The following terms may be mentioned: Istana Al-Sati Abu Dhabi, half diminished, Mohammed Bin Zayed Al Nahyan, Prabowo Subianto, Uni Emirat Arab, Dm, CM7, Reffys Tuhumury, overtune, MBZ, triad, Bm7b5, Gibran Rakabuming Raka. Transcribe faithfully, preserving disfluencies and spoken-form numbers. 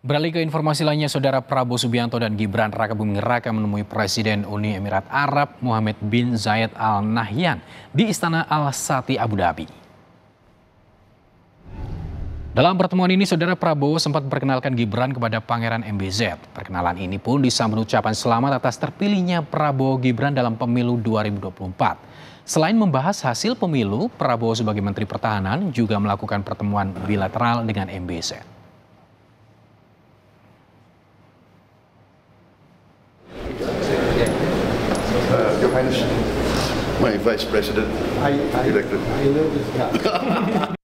Beralih ke informasi lainnya, Saudara Prabowo Subianto dan Gibran Rakabuming Raka menemui Presiden Uni Emirat Arab Mohammed Bin Zayed Al Nahyan di Istana Al-Sati Abu Dhabi. Dalam pertemuan ini, Saudara Prabowo sempat memperkenalkan Gibran kepada Pangeran M B Z. Perkenalan ini pun disambut ucapan selamat atas terpilihnya Prabowo Gibran dalam pemilu dua ribu dua puluh empat. Selain membahas hasil pemilu, Prabowo sebagai Menteri Pertahanan juga melakukan pertemuan bilateral dengan M B Z. My Vice President I, I, elected. I know this guy.